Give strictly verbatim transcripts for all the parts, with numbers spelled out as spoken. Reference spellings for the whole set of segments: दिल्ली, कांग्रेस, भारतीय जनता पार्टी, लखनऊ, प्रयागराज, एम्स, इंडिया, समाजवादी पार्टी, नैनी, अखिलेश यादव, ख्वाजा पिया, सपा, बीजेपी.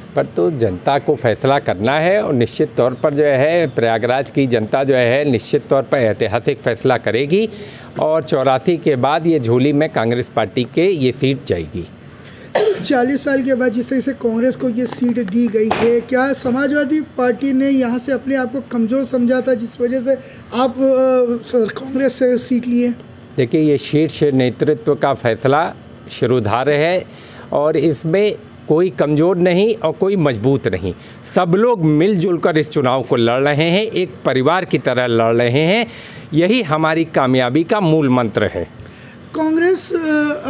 इस पर तो जनता को फैसला करना है और निश्चित तौर पर जो है प्रयागराज की जनता जो है निश्चित तौर पर ऐतिहासिक फैसला करेगी और चौरासी के बाद ये झोली में कांग्रेस पार्टी के ये सीट जाएगी। चालीस साल के बाद जिस तरह से कांग्रेस को ये सीट दी गई है, क्या समाजवादी पार्टी ने यहाँ से अपने आप को कमज़ोर समझा था जिस वजह से आप कांग्रेस से सीट लिए? देखिए, ये शीर्ष नेतृत्व का फैसला शिरोधार्य है और इसमें कोई कमज़ोर नहीं और कोई मजबूत नहीं, सब लोग मिलजुल कर इस चुनाव को लड़ रहे हैं, एक परिवार की तरह लड़ रहे हैं। यही हमारी कामयाबी का मूल मंत्र है। कांग्रेस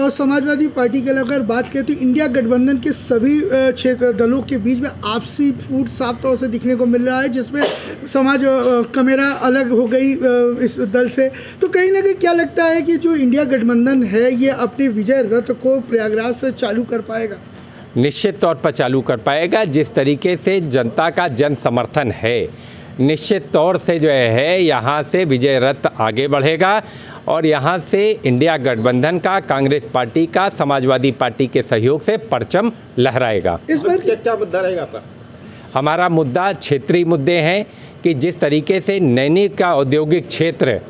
और समाजवादी पार्टी के अगर बात करें तो इंडिया गठबंधन के सभी क्षेत्र दलों के बीच में आपसी फूट साफ तौर से दिखने को मिल रहा है, जिसमें समाज कमेरा अलग हो गई इस दल से। तो कहीं ना कहीं क्या लगता है कि जो इंडिया गठबंधन है ये अपने विजय रथ को प्रयागराज से चालू कर पाएगा? निश्चित तौर पर चालू कर पाएगा। जिस तरीके से जनता का जन समर्थन है, निश्चित तौर से जो है यहाँ से विजय रथ आगे बढ़ेगा और यहाँ से इंडिया गठबंधन का, कांग्रेस पार्टी का, समाजवादी पार्टी के सहयोग से परचम लहराएगा। इस बार क्या मुद्दा रहेगा आपका? हमारा मुद्दा क्षेत्रीय मुद्दे हैं कि जिस तरीके से नैनी का औद्योगिक क्षेत्र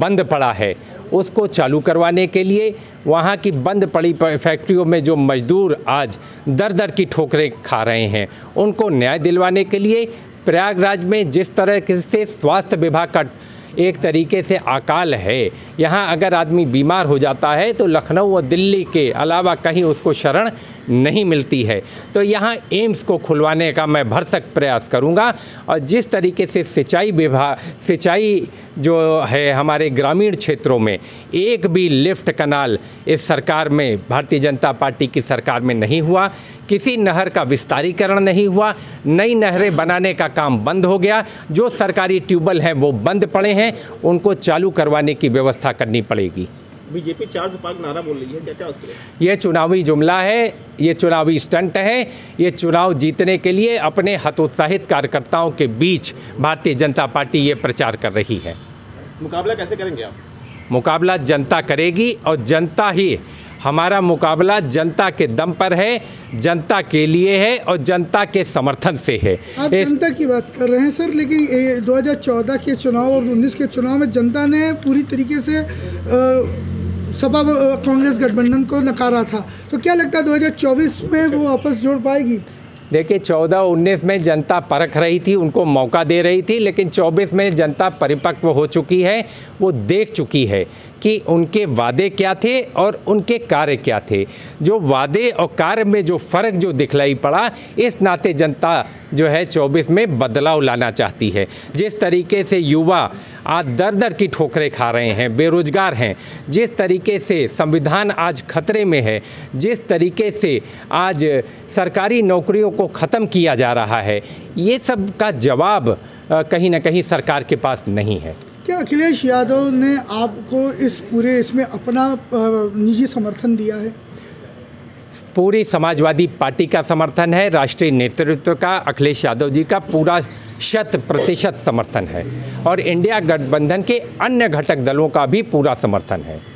बंद पड़ा है उसको चालू करवाने के लिए, वहाँ की बंद पड़ी फैक्ट्रियों में जो मजदूर आज दर दर की ठोकरें खा रहे हैं उनको न्याय दिलवाने के लिए, प्रयागराज में जिस तरह से स्वास्थ्य विभाग का एक तरीके से अकाल है, यहाँ अगर आदमी बीमार हो जाता है तो लखनऊ और दिल्ली के अलावा कहीं उसको शरण नहीं मिलती है, तो यहाँ एम्स को खुलवाने का मैं भरसक प्रयास करूँगा। और जिस तरीके से सिंचाई विभाग, सिंचाई जो है हमारे ग्रामीण क्षेत्रों में एक भी लिफ्ट कनाल इस सरकार में, भारतीय जनता पार्टी की सरकार में नहीं हुआ, किसी नहर का विस्तारीकरण नहीं हुआ, नई नहरें बनाने का काम बंद हो गया, जो सरकारी ट्यूबवेल हैं वो बंद पड़े हैं, उनको चालू करवाने की व्यवस्था करनी पड़ेगी। बीजेपी चार से पांच नारा बोल रही है, क्या क्या उसके? यह चुनावी जुमला है, ये चुनावी स्टंट है, ये चुनाव जीतने के लिए अपने हतोत्साहित कार्यकर्ताओं के बीच भारतीय जनता पार्टी ये प्रचार कर रही है। मुकाबला कैसे करेंगे आप? मुकाबला जनता करेगी और जनता ही हमारा मुकाबला जनता के दम पर है, जनता के लिए है और जनता के समर्थन से है। आप जनता की बात कर रहे हैं सर, लेकिन दो हज़ार चौदह के चुनाव और उन्नीस के चुनाव में जनता ने पूरी तरीके से सपा कांग्रेस गठबंधन को नकारा था, तो क्या लगता है दो हज़ार चौबीस में वो वापस जोड़ पाएगी? देखिए, चौदह उन्नीस में जनता परख रही थी, उनको मौका दे रही थी, लेकिन चौबीस में जनता परिपक्व हो चुकी है, वो देख चुकी है कि उनके वादे क्या थे और उनके कार्य क्या थे। जो वादे और कार्य में जो फ़र्क जो दिखलाई पड़ा, इस नाते जनता जो है चौबीस में बदलाव लाना चाहती है। जिस तरीके से युवा आज दर दर की ठोकरें खा रहे हैं, बेरोजगार हैं, जिस तरीके से संविधान आज खतरे में है, जिस तरीके से आज सरकारी नौकरियों को ख़त्म किया जा रहा है, ये सब का जवाब कहीं ना कहीं सरकार के पास नहीं है। क्या अखिलेश यादव ने आपको इस पूरे इसमें अपना निजी समर्थन दिया है? पूरी समाजवादी पार्टी का समर्थन है, राष्ट्रीय नेतृत्व का, अखिलेश यादव जी का पूरा शत प्रतिशत समर्थन है और इंडिया गठबंधन के अन्य घटक दलों का भी पूरा समर्थन है।